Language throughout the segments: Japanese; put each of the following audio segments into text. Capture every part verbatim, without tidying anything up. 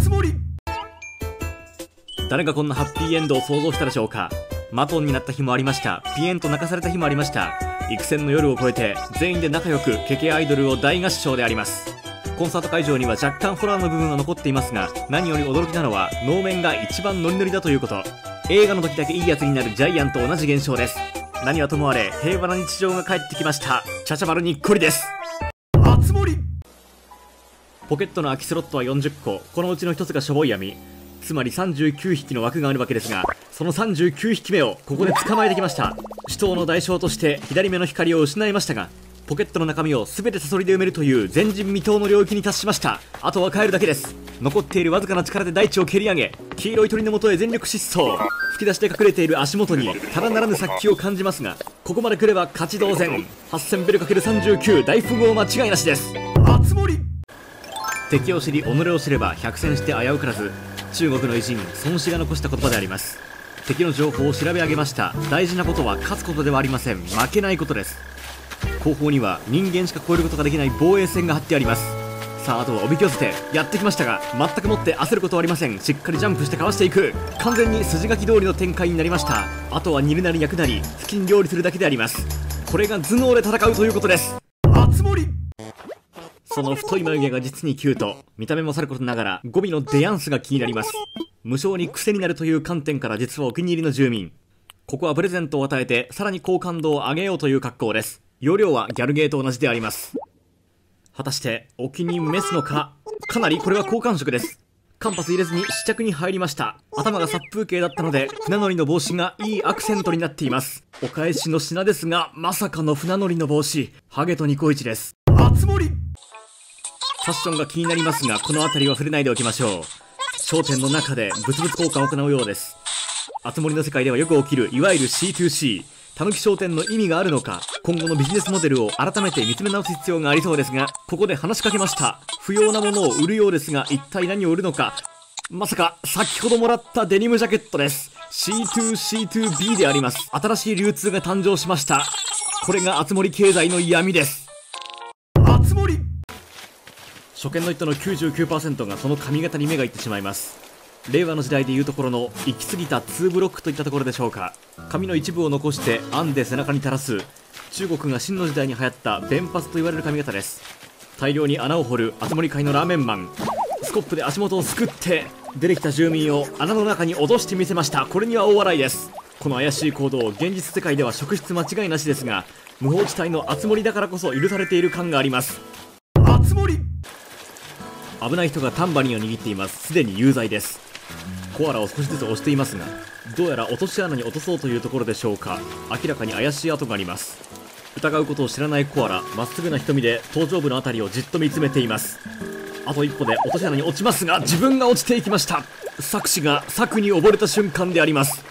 つもり。誰がこんなハッピーエンドを想像したでしょうか。マトンになった日もありました。ピエンと泣かされた日もありました。幾千の夜を越えて全員で仲良くケケアイドルを大合唱であります。コンサート会場には若干ホラーの部分が残っていますが、何より驚きなのは能面が一番ノリノリだということ。映画の時だけいいやつになるジャイアンと同じ現象です。何はともあれ平和な日常が帰ってきました。ちゃちゃ丸にっこりです。あつ森。ポケットの空きスロットはよんじゅっこ、このうちのひとつがしょぼい闇、つまりさんじゅうきゅうひきの枠があるわけですが、そのさんじゅうきゅうひきめをここで捕まえてきました。死闘の代償として左目の光を失いましたが、ポケットの中身を全てサソリで埋めるという前人未到の領域に達しました。あとは帰るだけです。残っているわずかな力で大地を蹴り上げ、黄色い鳥のもとへ全力疾走。吹き出して隠れている足元にただならぬ殺気を感じますが、ここまで来れば勝ち同然。はっせんベルかけるさんじゅうきゅう大富豪間違いなしです。あつ森。敵を知り己を知れば百戦して危うからず、中国の偉人孫子が残した言葉であります。敵の情報を調べ上げました。大事なことは勝つことではありません。負けないことです。後方には人間しか越えることができない防衛線が張ってあります。さあ、あとはおびき寄せてやってきましたが、全くもって焦ることはありません。しっかりジャンプしてかわしていく。完全に筋書き通りの展開になりました。あとは煮るなり焼くなり付近料理するだけであります。これが頭脳で戦うということです。あつ森。その太い眉毛が実にキュート。見た目もさることながら語尾のデヤンスが気になります。無性に癖になるという観点から、実はお気に入りの住民。ここはプレゼントを与えてさらに好感度を上げようという格好です。容量はギャルゲーと同じであります。果たしてお気に召すのか。かなりこれは好感触です。間髪入れずに試着に入りました。頭が殺風景だったので船乗りの帽子がいいアクセントになっています。お返しの品ですが、まさかの船乗りの帽子、ハゲとニコイチです。あつ森。ファッションが気になりますが、この辺りは触れないでおきましょう。商店の中で物々交換を行うようです。あつ森の世界ではよく起きるいわゆる シーツーシー。 たぬき商店の意味があるのか、今後のビジネスモデルを改めて見つめ直す必要がありそうですが、ここで話しかけました。不要なものを売るようですが、一体何を売るのか。まさか先ほどもらったデニムジャケットです。 シーツーシーツービー であります。新しい流通が誕生しました。これがあつ森経済の闇です。あつ森。初見の人の きゅうじゅうきゅうパーセント がその髪型に目がいってしまいます。令和の時代でいうところの行き過ぎたツーブロックといったところでしょうか。髪の一部を残して編んで背中に垂らす、中国が真の時代に流行った弁髪と言われる髪型です。大量に穴を掘るあつ森界のラーメンマン、スコップで足元をすくって出てきた住民を穴の中に落としてみせました。これには大笑いです。この怪しい行動、現実世界では職質間違いなしですが、無法地帯のあつ森だからこそ許されている感があります。あつ森。危ない人がタンバリンを握っています。すでに有罪です。コアラを少しずつ押していますが、どうやら落とし穴に落とそうというところでしょうか。明らかに怪しい跡があります。疑うことを知らないコアラ、まっすぐな瞳で頭上部のあたりをじっと見つめています。あと一歩で落とし穴に落ちますが、自分が落ちていきました。策士が策に溺れた瞬間であります。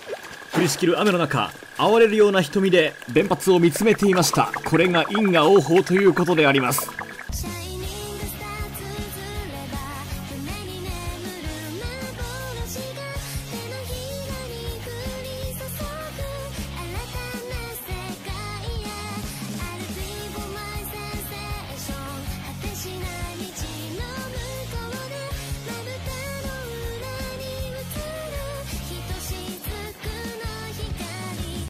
降りしきる雨の中、哀れるような瞳で弁髪を見つめていました。これが因果応報ということであります。